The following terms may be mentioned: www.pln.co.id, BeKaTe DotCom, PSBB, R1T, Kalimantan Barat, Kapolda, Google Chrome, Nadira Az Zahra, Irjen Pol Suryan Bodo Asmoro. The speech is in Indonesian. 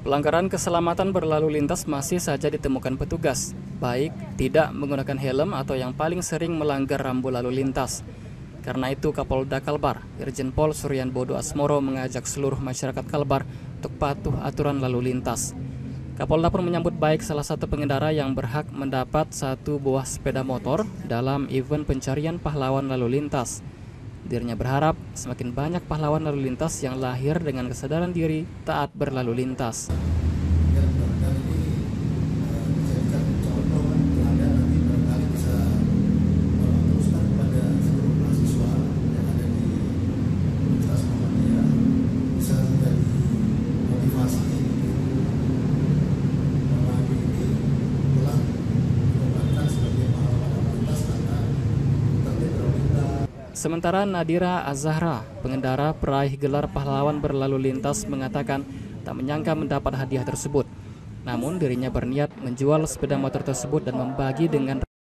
Pelanggaran keselamatan berlalu lintas masih saja ditemukan petugas, baik tidak menggunakan helm atau yang paling sering melanggar rambu lalu lintas. Karena itu Kapolda Kalbar, Irjen Pol Suryan Bodo Asmoro mengajak seluruh masyarakat Kalbar untuk patuh aturan lalu lintas. Kapolda pun menyambut baik salah satu pengendara yang berhak mendapat satu buah sepeda motor dalam event pencarian pahlawan lalu lintas. Dirinya berharap semakin banyak pahlawan lalu lintas yang lahir dengan kesadaran diri taat berlalu lintas. Sementara Nadira Az Zahra, pengendara peraih gelar pahlawan berlalu lintas, mengatakan tak menyangka mendapat hadiah tersebut. Namun dirinya berniat menjual sepeda motor tersebut dan membagi dengan